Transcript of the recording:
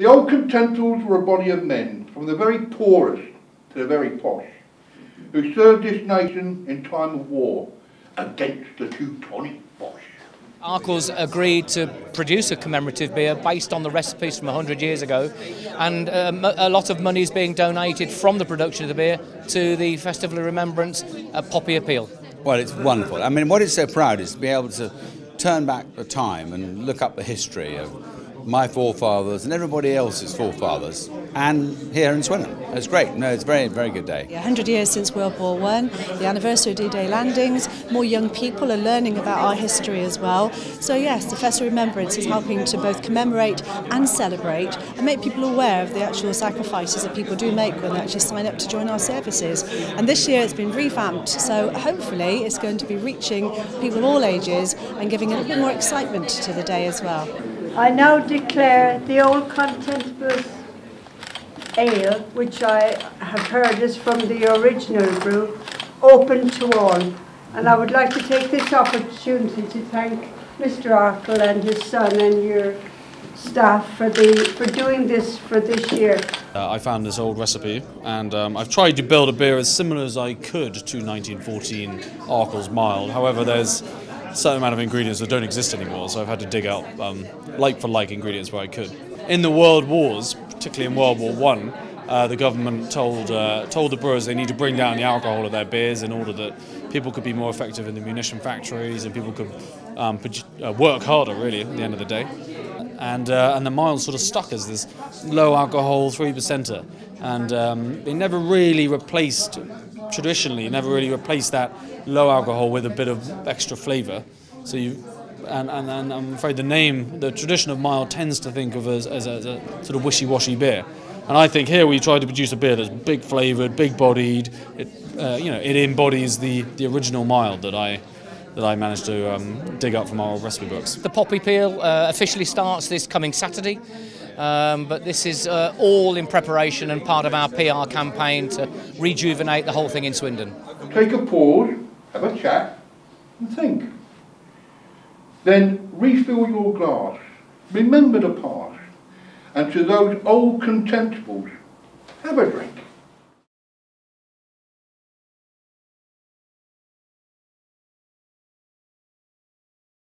The Old Contemptibles were a body of men, from the very poorest to the very posh, who served this nation in time of war against the Teutonic Bosch. Arkell's agreed to produce a commemorative beer based on the recipes from 100 years ago, and a lot of money is being donated from the production of the beer to the Festival of Remembrance at Poppy Appeal. Well, it's wonderful. I mean, what it's so proud is to be able to turn back the time and look up the history of my forefathers and everybody else's forefathers, and here in Swindon. It's great. No, it's a very, very good day. 100 years since World War One, the anniversary of D-Day landings, more young people are learning about our history as well. So yes, the Festival of Remembrance is helping to both commemorate and celebrate and make people aware of the actual sacrifices that people do make when they actually sign up to join our services. And this year it's been revamped, so hopefully it's going to be reaching people of all ages and giving a little bit more excitement to the day as well. I now declare the Old Contemptibles ale, which I have heard is from the original brew, open to all. And I would like to take this opportunity to thank Mr. Arkell and his son and your staff for doing this for this year. I found this old recipe, and I've tried to build a beer as similar as I could to 1914 Arkell's Mild. However, there's a certain amount of ingredients that don't exist anymore, so I've had to dig out like-for-like ingredients where I could. In the World Wars, particularly in World War One, the government told the brewers they need to bring down the alcohol of their beers in order that people could be more effective in the munition factories and people could work harder, really, at the end of the day. And the mild sort of stuck as this low alcohol 3%er, and they never really replaced, traditionally, never really replaced that low alcohol with a bit of extra flavour. So you. And I'm afraid the name, the tradition of mild tends to think of as a sort of wishy-washy beer, and I think here we try to produce a beer that's big flavoured, big bodied. It, you know, it embodies the original mild that I managed to dig up from our old recipe books. The Poppy Appeal officially starts this coming Saturday, but this is all in preparation and part of our PR campaign to rejuvenate the whole thing in Swindon. Take a pause, have a chat, and think. Then refill your glass, remember the past, and to those old contemptibles, have a drink.